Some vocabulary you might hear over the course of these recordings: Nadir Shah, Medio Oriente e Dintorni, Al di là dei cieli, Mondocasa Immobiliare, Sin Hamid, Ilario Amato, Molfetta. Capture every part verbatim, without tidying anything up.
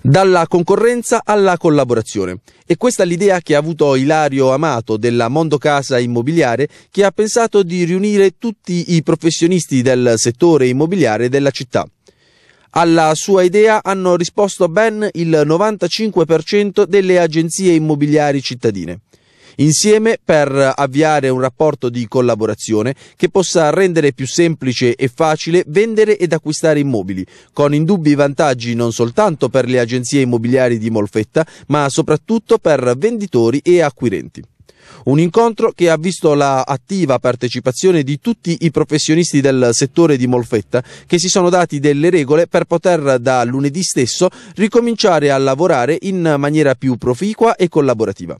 dalla concorrenza alla collaborazione. E questa è l'idea che ha avuto Ilario Amato della Mondocasa Immobiliare, che ha pensato di riunire tutti i professionisti del settore immobiliare della città. Alla sua idea hanno risposto ben il novantacinque per cento delle agenzie immobiliari cittadine, insieme per avviare un rapporto di collaborazione che possa rendere più semplice e facile vendere ed acquistare immobili, con indubbi vantaggi non soltanto per le agenzie immobiliari di Molfetta, ma soprattutto per venditori e acquirenti. Un incontro che ha visto la attiva partecipazione di tutti i professionisti del settore di Molfetta, che si sono dati delle regole per poter da lunedì stesso ricominciare a lavorare in maniera più proficua e collaborativa.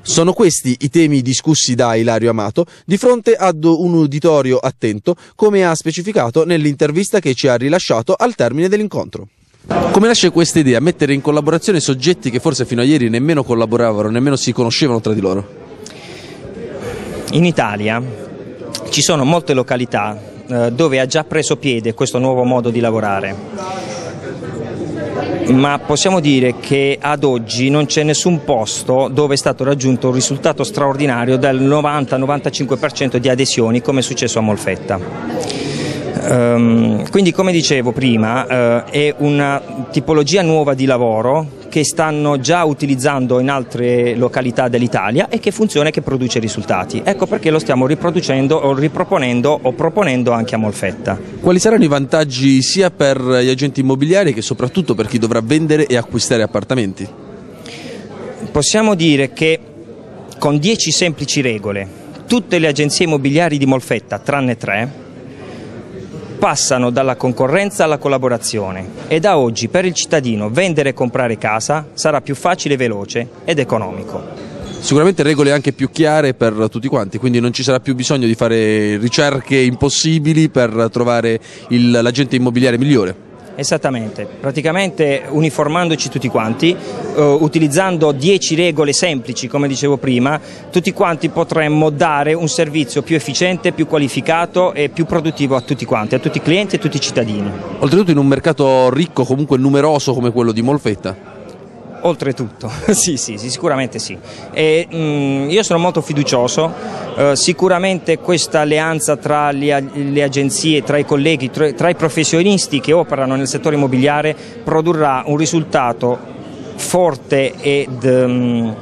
Sono questi i temi discussi da Ilario Amato di fronte ad un uditorio attento, come ha specificato nell'intervista che ci ha rilasciato al termine dell'incontro. Come nasce questa idea? Mettere in collaborazione soggetti che forse fino a ieri nemmeno collaboravano, nemmeno si conoscevano tra di loro? In Italia ci sono molte località eh, dove ha già preso piede questo nuovo modo di lavorare, ma possiamo dire che ad oggi non c'è nessun posto dove è stato raggiunto un risultato straordinario del novanta novantacinque per cento di adesioni, come è successo a Molfetta. Ehm, quindi, come dicevo prima, eh, è una tipologia nuova di lavoro che stanno già utilizzando in altre località dell'Italia e che funziona e che produce risultati. Ecco perché lo stiamo riproducendo o riproponendo o proponendo anche a Molfetta. Quali saranno i vantaggi sia per gli agenti immobiliari che soprattutto per chi dovrà vendere e acquistare appartamenti? Possiamo dire che con dieci semplici regole tutte le agenzie immobiliari di Molfetta, tranne tre, passano dalla concorrenza alla collaborazione e da oggi per il cittadino vendere e comprare casa sarà più facile, veloce ed economico. Sicuramente regole anche più chiare per tutti quanti, quindi non ci sarà più bisogno di fare ricerche impossibili per trovare l'agente immobiliare migliore. Esattamente, praticamente uniformandoci tutti quanti, eh, utilizzando dieci regole semplici come dicevo prima, tutti quanti potremmo dare un servizio più efficiente, più qualificato e più produttivo a tutti quanti, a tutti i clienti e a tutti i cittadini. Oltretutto in un mercato ricco, comunque numeroso come quello di Molfetta? Oltretutto, sì, sì, sì, sicuramente sì. E, mh, io sono molto fiducioso, eh, sicuramente questa alleanza tra le, le agenzie, tra i colleghi, tra, tra i professionisti che operano nel settore immobiliare produrrà un risultato forte ed um,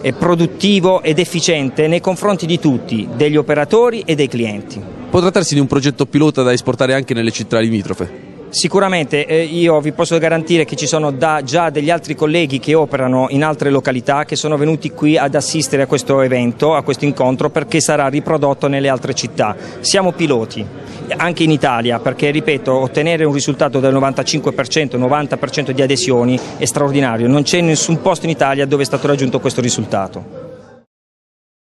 e produttivo ed efficiente nei confronti di tutti, degli operatori e dei clienti. Può trattarsi di un progetto pilota da esportare anche nelle città limitrofe? Sicuramente, eh, io vi posso garantire che ci sono da, già degli altri colleghi che operano in altre località che sono venuti qui ad assistere a questo evento, a questo incontro, perché sarà riprodotto nelle altre città. Siamo piloti, anche in Italia, perché, ripeto, ottenere un risultato del novantacinque per cento, novanta per cento di adesioni è straordinario. Non c'è nessun posto in Italia dove è stato raggiunto questo risultato.